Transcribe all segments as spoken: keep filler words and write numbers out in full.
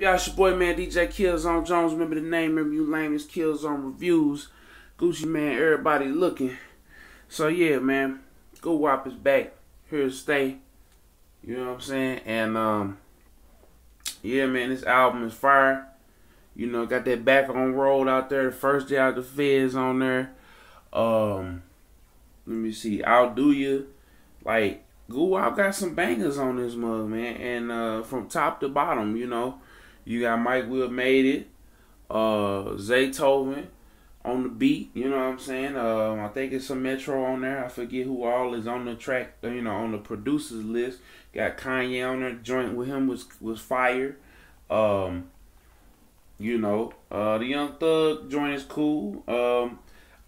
Y'all, it's your boy, man, D J Killzown Jones. Remember the name, remember you, Lamus Killzown Reviews. Gucci, man, everybody looking. So, yeah, man, Guwop is back. Here to stay. You know what I'm saying? And, um, yeah, man, this album is fire. You know, got that back on roll out there. The first day out the feds on there. Um, let me see. I'll do you. Like, Guwop got some bangers on this mug, man. And uh, from top to bottom, you know. You got Mike Will made it. Uh, Zaytoven on the beat. You know what I'm saying? Um, I think it's some Metro on there. I forget who all is on the track, you know, on the producers list. Got Kanye on there. Joint with him was, was fire. Um, you know, uh, the Young Thug joint is cool. Um,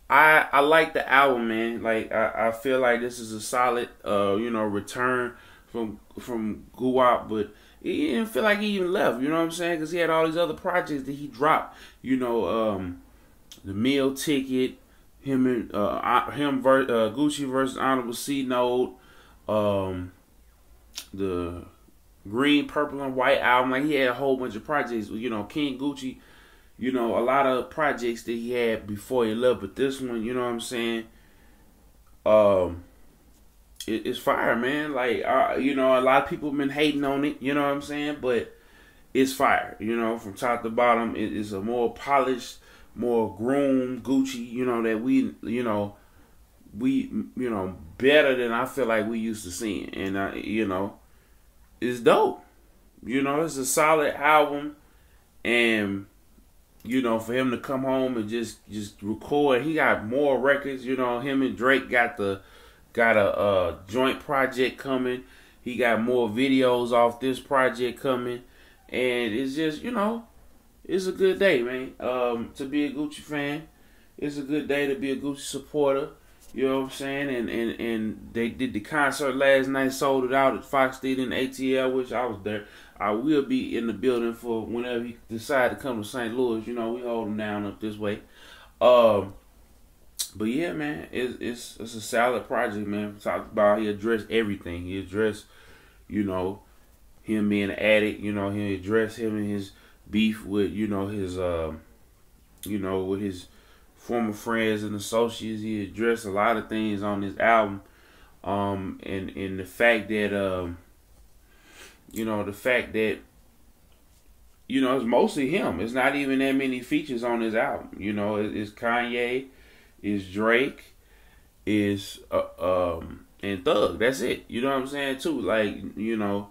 I, I like the album, man. Like, I, I feel like this is a solid, uh, you know, return from from Guwop, but he didn't feel like he even left, you know what I'm saying? Because he had all these other projects that he dropped. You know, um, the meal ticket, him and uh, him ver uh, Gucci versus Honorable C note, um, the green, purple, and white album. Like, he had a whole bunch of projects. You know, King Gucci. You know, a lot of projects that he had before he left, but this one, you know what I'm saying, um, it, it's fire, man. Like, uh, you know, a lot of people have been hating on it, you know what I'm saying, but it's fire, you know, from top to bottom. It is a more polished, more groomed Gucci, you know, that we, you know, we, you know, better than I feel like we used to seeing, and, uh, you know, it's dope. You know, it's a solid album, and you know, for him to come home and just just record, he got more records. You know, him and Drake got the got a uh, joint project coming. He got more videos off this project coming, and it's just, you know, it's a good day, man. Um, to be a Gucci fan, it's a good day to be a Gucci supporter. You know what I'm saying? And and and they did the concert last night, sold it out at Fox Theater and A T L, which I was there. I will be in the building for whenever you decide to come to Saint Louis. You know, we hold them down up this way. Um, but yeah, man, it's it's it's a solid project, man. Talked about, he addressed everything. He addressed, you know, him being an addict. You know, he addressed him and his beef with, you know, his uh, you know, with his former friends and associates. He addressed a lot of things on this album, um, and and the fact that um, you know, the fact that, you know, it's mostly him. It's not even that many features on this album. You know, it, it's Kanye, it's Drake, it's uh, um, and Thug. That's it. You know what I'm saying too. Like, you know,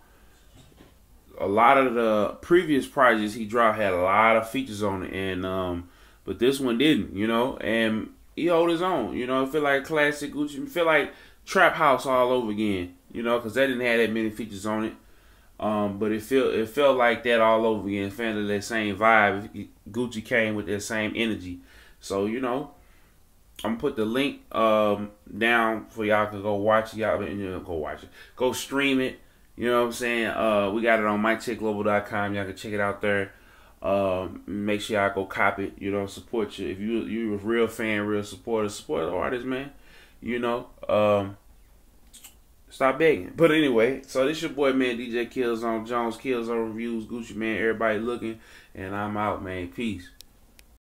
a lot of the previous projects he dropped had a lot of features on it, and um. But this one didn't, you know, and he hold his own, you know. I feel like classic Gucci, feel like Trap House all over again, you know, because that didn't have that many features on it. Um, but it felt it felt like that all over again. Fan of that same vibe. Gucci came with that same energy, so you know, I'm gonna put the link um down for y'all to go watch it. Y'all, you know, go watch it, go stream it. You know what I'm saying? Uh, we got it on mike check global dot com. Y'all can check it out there. Um, make sure y'all go cop it, you know, support you. If you, you a real fan, real supporter, support the artist, man, you know, um, stop begging. But anyway, so this your boy, man, D J Killzown Jones, Killzown Reviews, Gucci, man, everybody looking, and I'm out, man, peace.